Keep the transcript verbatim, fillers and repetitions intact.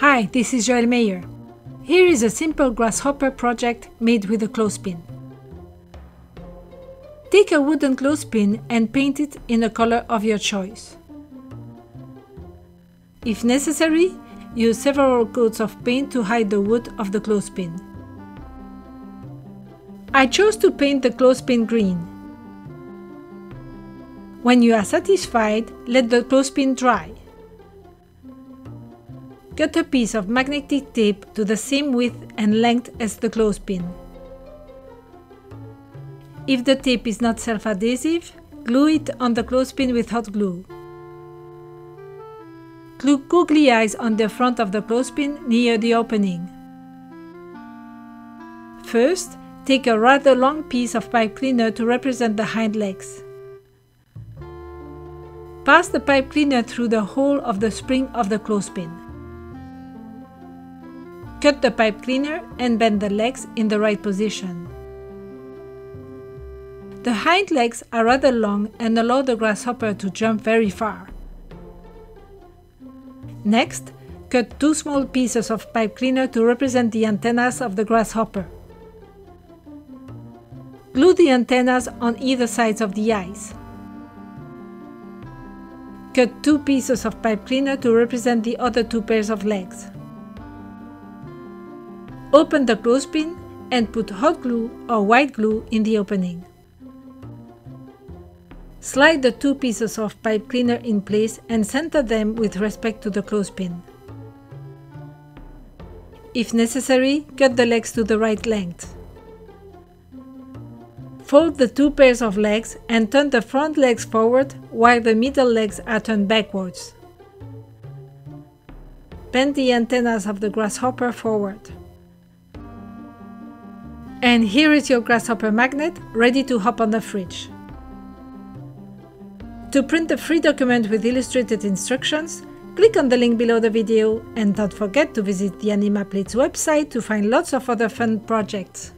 Hi, this is Joel Meyer. Here is a simple grasshopper project made with a clothespin. Take a wooden clothespin and paint it in a color of your choice. If necessary, use several coats of paint to hide the wood of the clothespin. I chose to paint the clothespin green. When you are satisfied, let the clothespin dry. Cut a piece of magnetic tape to the same width and length as the clothespin. If the tape is not self-adhesive, glue it on the clothespin with hot glue. Glue googly eyes on the front of the clothespin near the opening. First, take a rather long piece of pipe cleaner to represent the hind legs. Pass the pipe cleaner through the hole of the spring of the clothespin. Cut the pipe cleaner and bend the legs in the right position. The hind legs are rather long and allow the grasshopper to jump very far. Next, cut two small pieces of pipe cleaner to represent the antennas of the grasshopper. Glue the antennas on either sides of the eyes. Cut two pieces of pipe cleaner to represent the other two pairs of legs. Open the clothespin and put hot glue or white glue in the opening. Slide the two pieces of pipe cleaner in place and center them with respect to the clothespin. If necessary, cut the legs to the right length. Fold the two pairs of legs and turn the front legs forward while the middle legs are turned backwards. Bend the antennas of the grasshopper forward. And here is your grasshopper magnet, ready to hop on the fridge. To print the free document with illustrated instructions, click on the link below the video, and don't forget to visit the Animaplates website to find lots of other fun projects.